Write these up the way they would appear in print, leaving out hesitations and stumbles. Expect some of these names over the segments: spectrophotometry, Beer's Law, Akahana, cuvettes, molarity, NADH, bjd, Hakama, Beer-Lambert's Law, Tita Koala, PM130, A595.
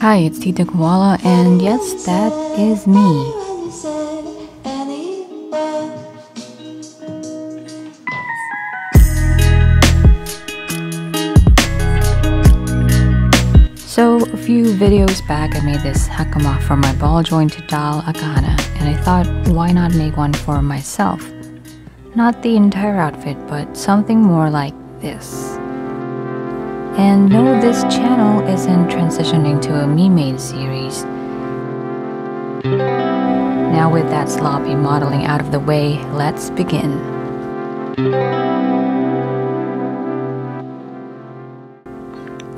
Hi, it's Tita Koala, and yes, that is me. So, a few videos back I made this Hakama for my ball jointed doll Akahana, and I thought, why not make one for myself? Not the entire outfit, but something more like this. And no, this channel isn't transitioning to a meme-made series. Now with that sloppy modeling out of the way, let's begin.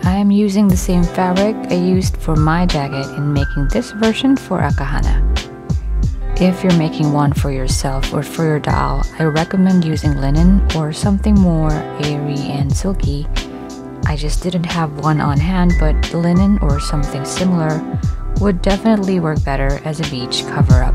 I am using the same fabric I used for my jacket in making this version for Akahana. If you're making one for yourself or for your doll, I recommend using linen or something more airy and silky. I just didn't have one on hand, but linen or something similar would definitely work better as a beach cover-up.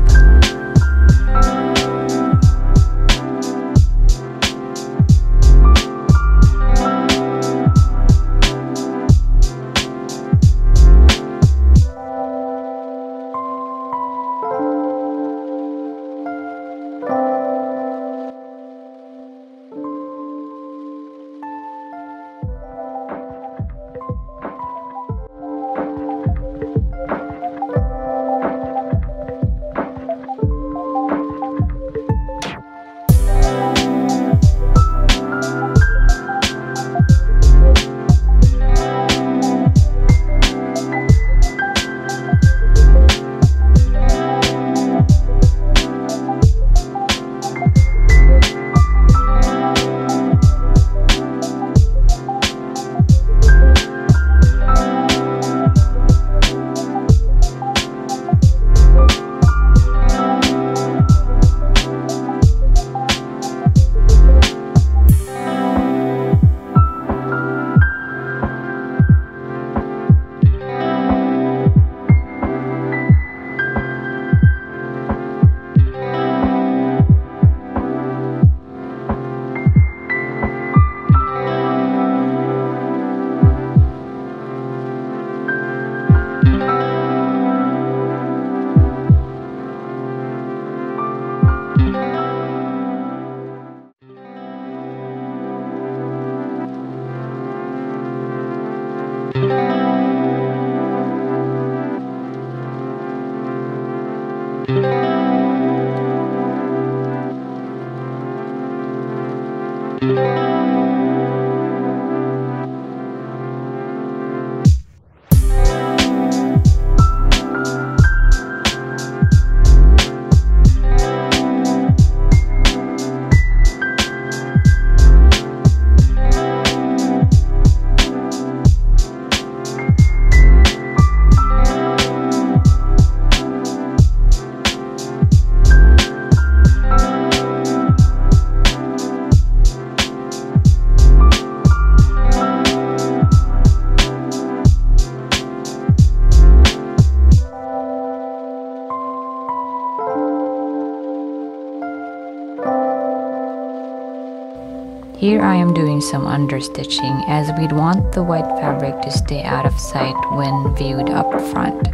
Here I am doing some understitching, as we'd want the white fabric to stay out of sight when viewed up front.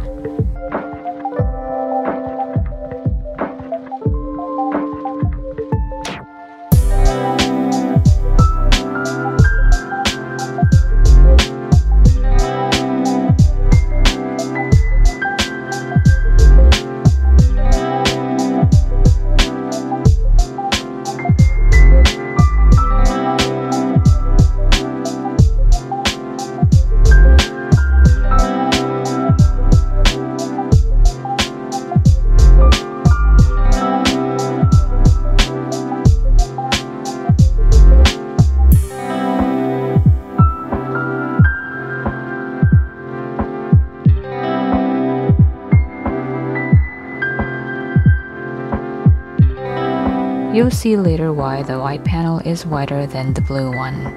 You'll see later why the white panel is whiter than the blue one.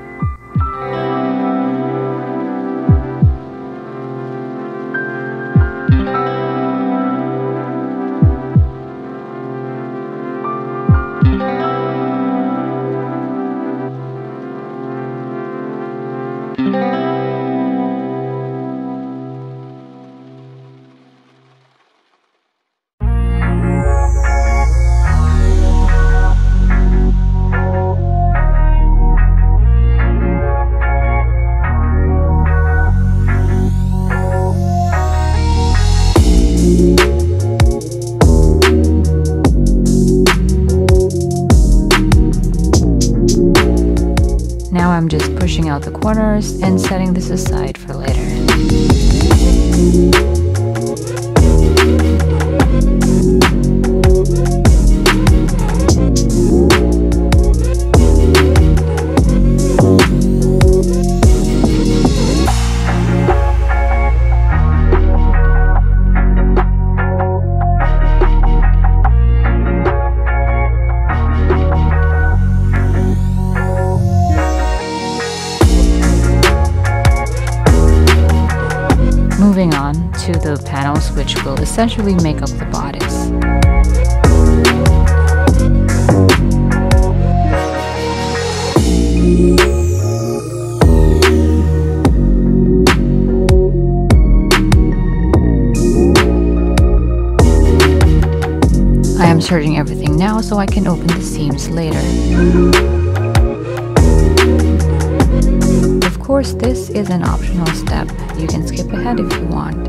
Now I'm just pushing out the corners and setting this aside for later. Moving on to the panels, which will essentially make up the bodice. I am serging everything now so I can open the seams later. Of course, this is an optional step. You can skip ahead if you want.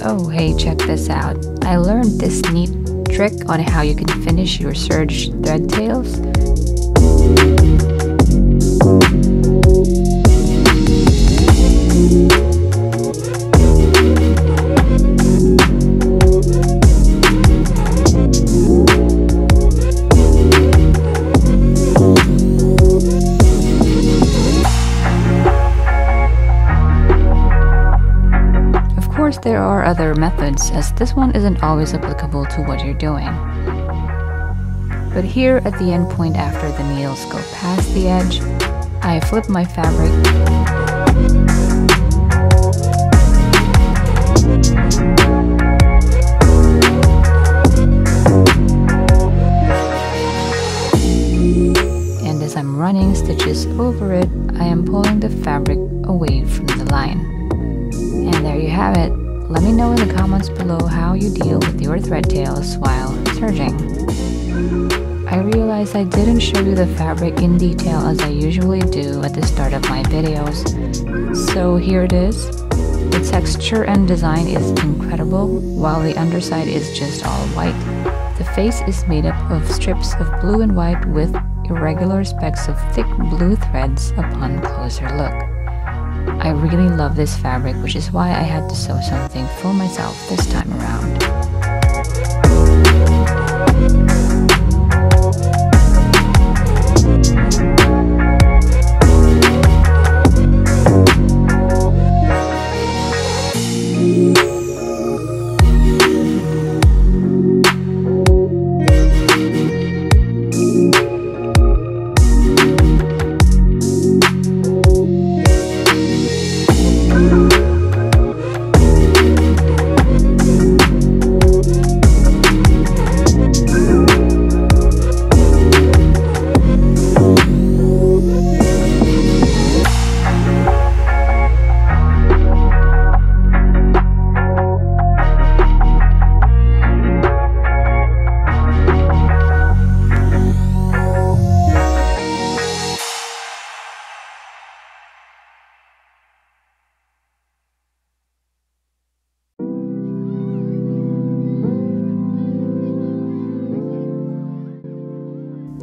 Oh hey, check this out. I learned this neat trick on how you can finish your serged thread tails. There are other methods, as this one isn't always applicable to what you're doing. But here at the end point, after the needles go past the edge, I flip my fabric and as I'm running stitches over it, I am pulling the fabric away from the line. And there you have it. Let me know in the comments below how you deal with your thread tails while serging. I realized I didn't show you the fabric in detail as I usually do at the start of my videos, so here it is. The texture and design is incredible, while the underside is just all white. The face is made up of strips of blue and white with irregular specks of thick blue threads upon closer look. I really love this fabric, which is why I had to sew something for myself this time around.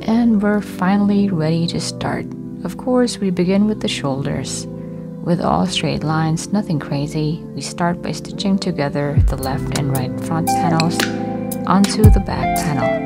And we're finally ready to start. Of course, we begin with the shoulders. With all straight lines, nothing crazy, we start by stitching together the left and right front panels onto the back panel.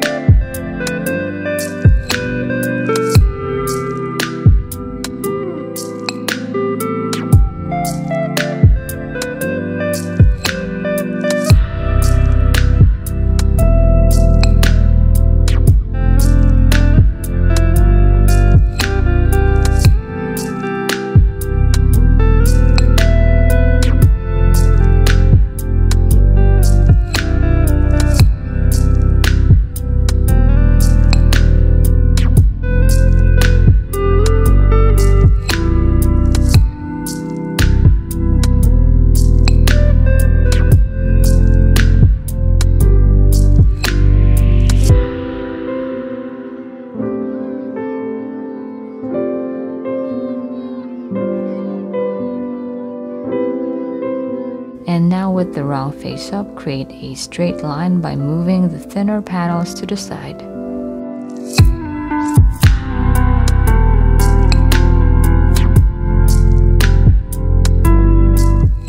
And now with the round face up, create a straight line by moving the thinner panels to the side.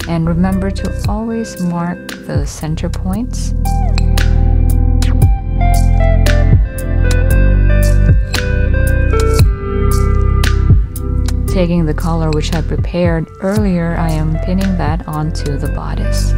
And remember to always mark the center points. Taking the collar which I prepared earlier, I am pinning that onto the bodice.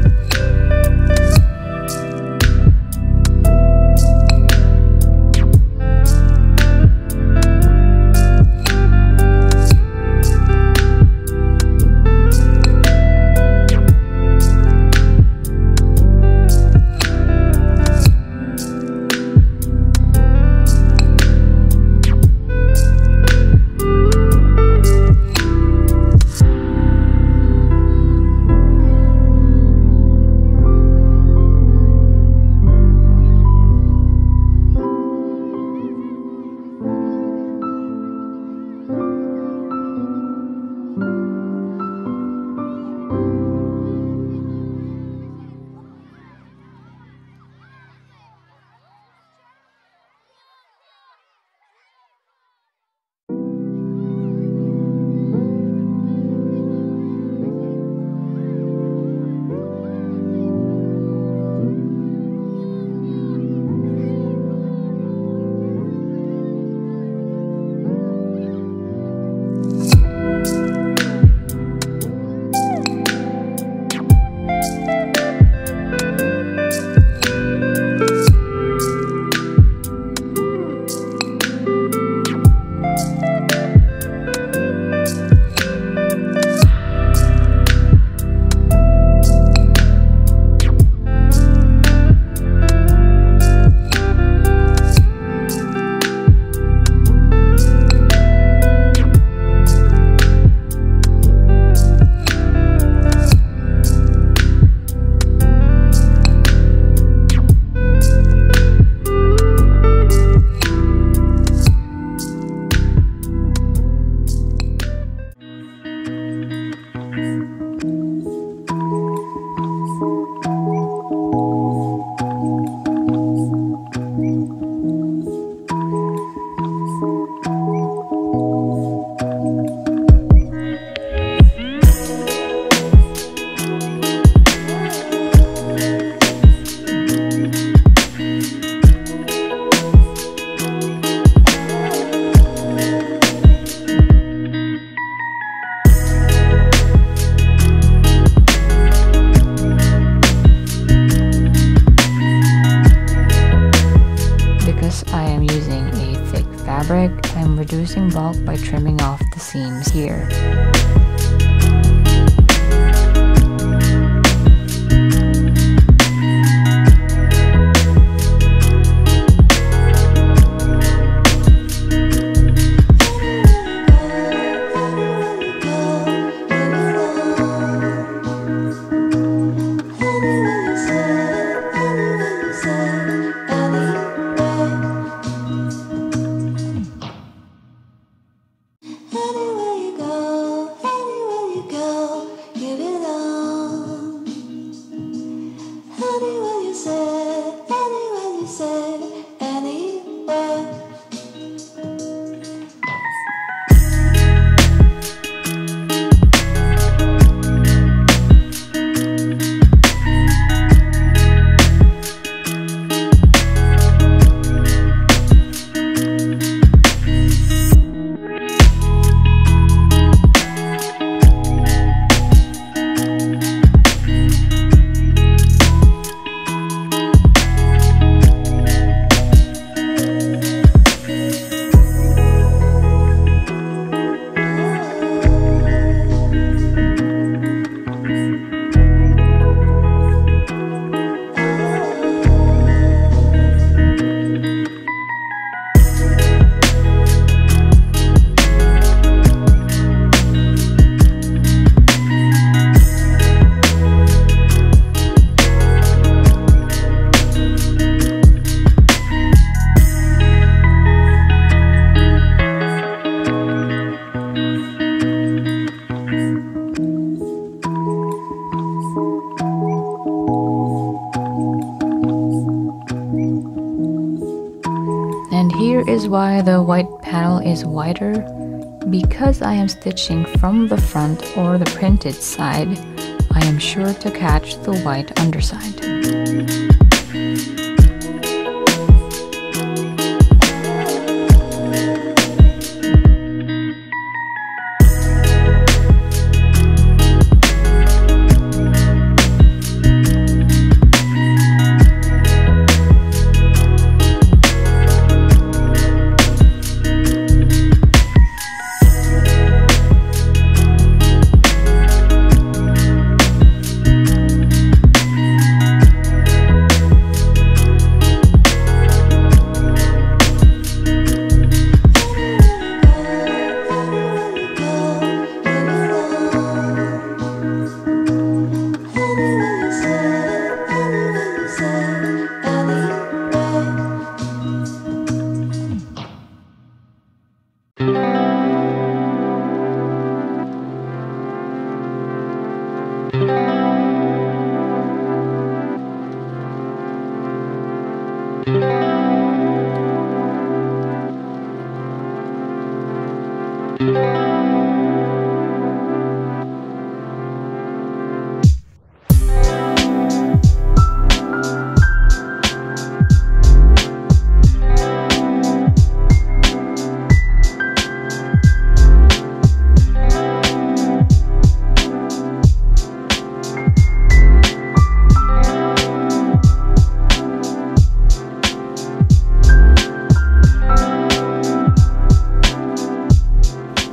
I'm reducing bulk by trimming off the seams here. Anywhere you go. why the white panel is wider. Because I am stitching from the front or the printed side, I am sure to catch the white underside.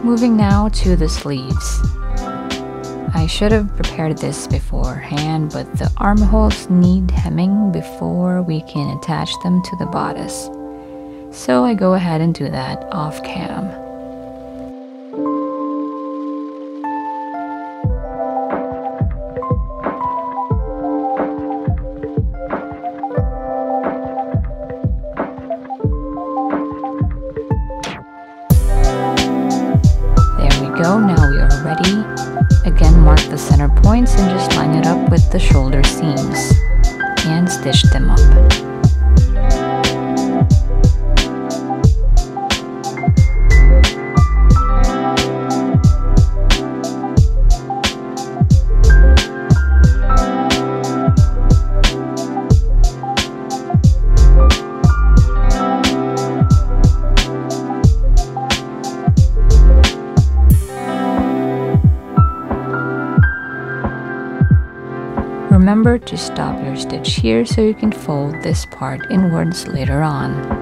Moving now to the sleeves. I should have prepared this beforehand, but the armholes need hemming before we can attach them to the bodice. So I go ahead and do that off cam. Now we are ready. Again, mark the center points and just line it up with the shoulder seams and stitch them up. Remember to stop your stitch here so you can fold this part inwards later on.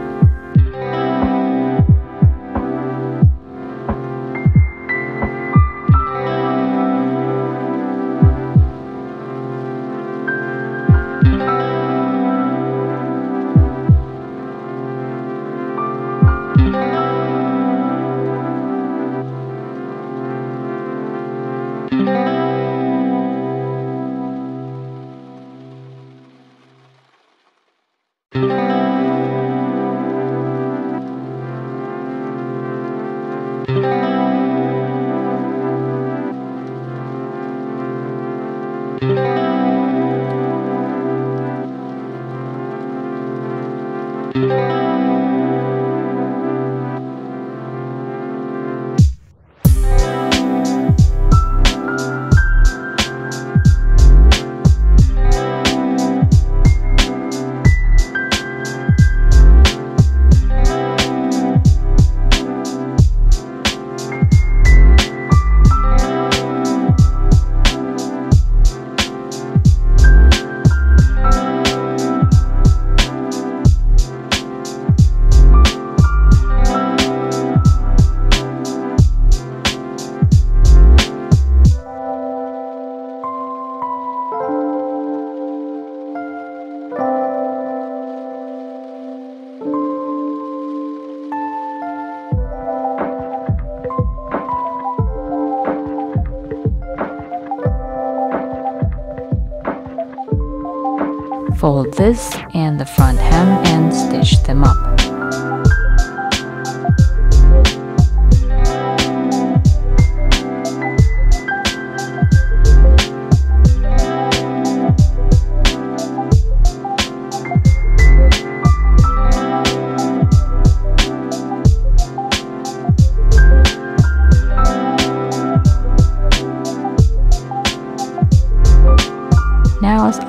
Fold this and the front hem and stitch them up.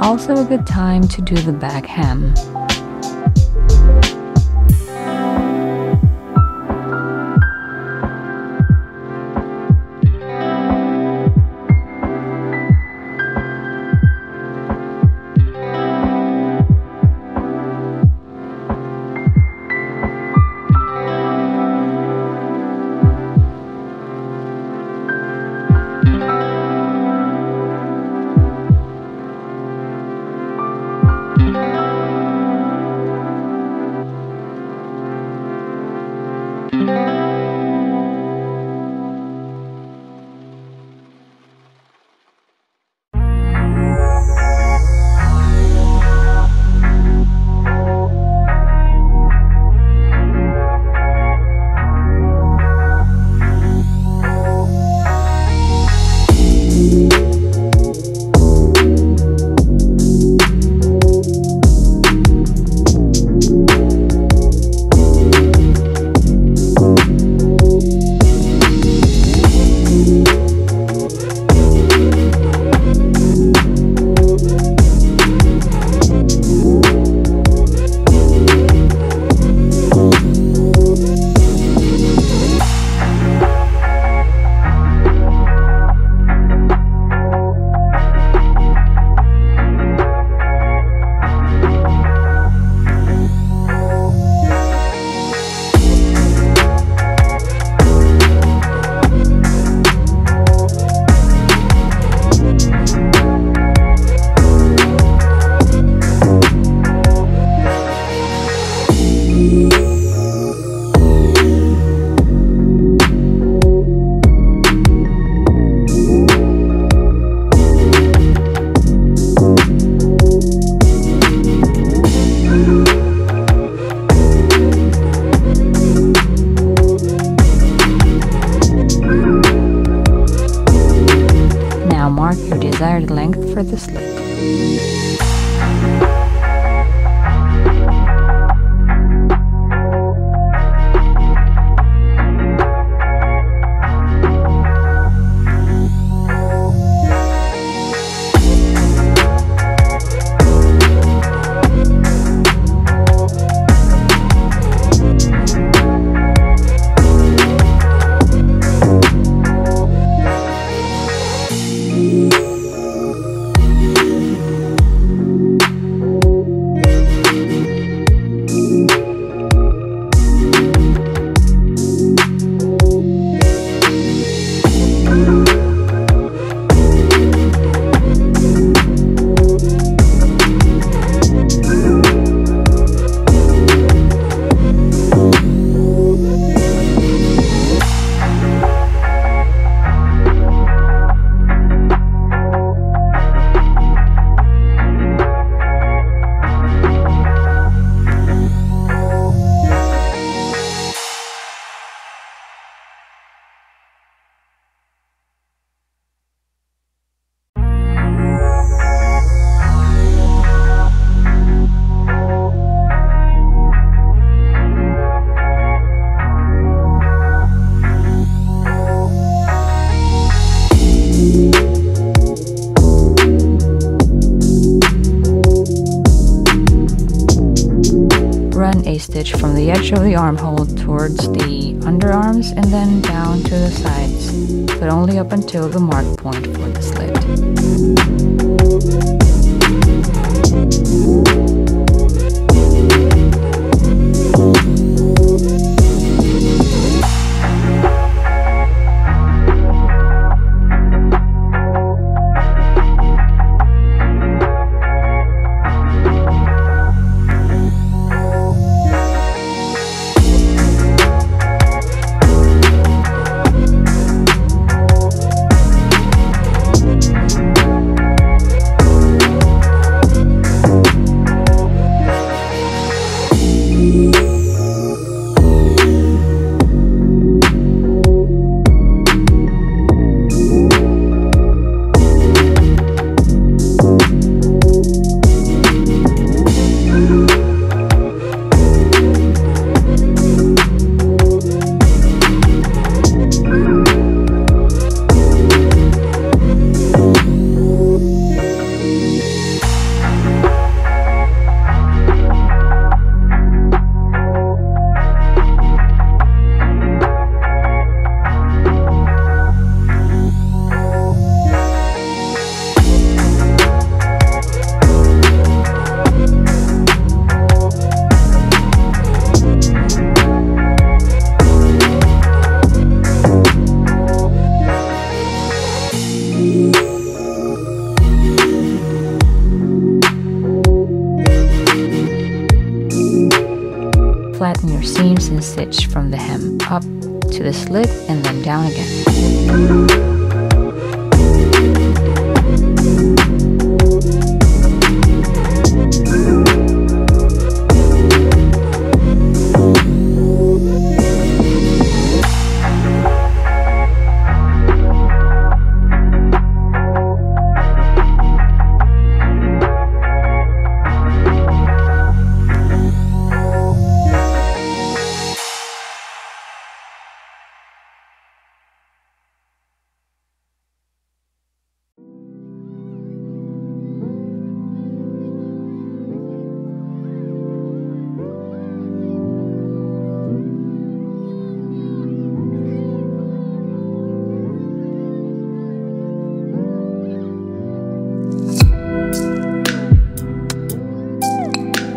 also a good time to do the back hem. Mark your desired length for this look. Stitch from the edge of the armhole towards the underarms and then down to the sides, but only up until the mark point for the slit. taking your seams and stitch from the hem up to the slit and then down again.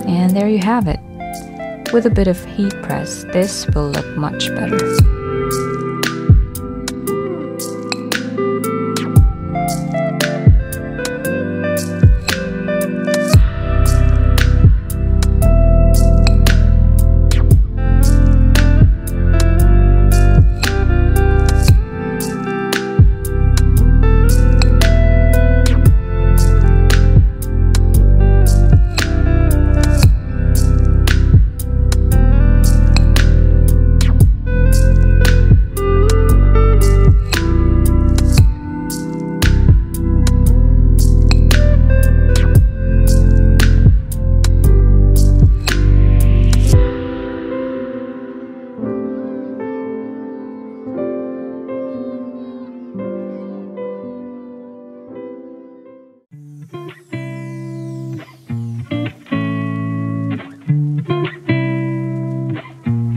And there you have it. With a bit of heat press, this will look much better.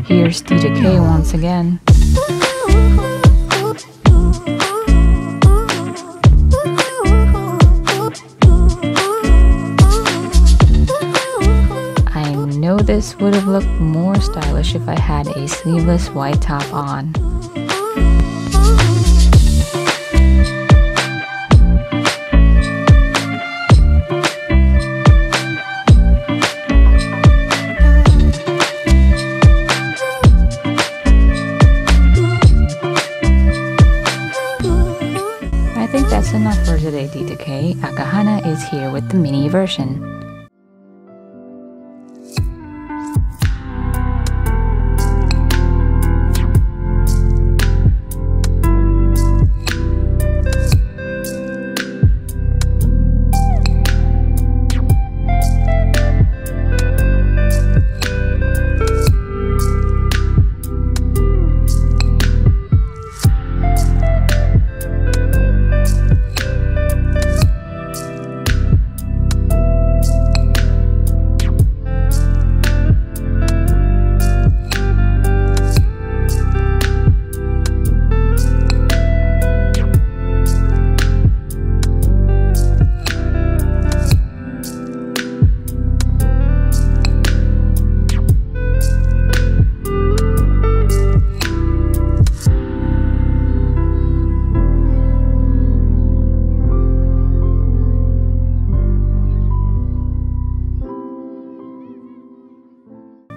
Here's Tita K once again. I know this would have looked more stylish if I had a sleeveless white top on. Enough for today, Tita K. Akahana is here with the mini version.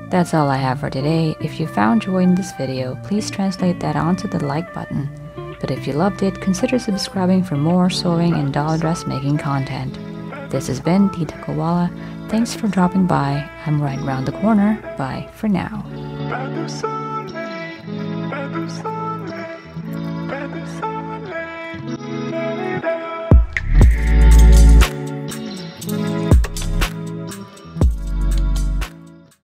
That's all I have for today. If you found joy in this video, please translate that onto the like button. But if you loved it, consider subscribing for more sewing and doll dress making content. This has been Tita Koala. Thanks for dropping by. I'm right around the corner. Bye for now.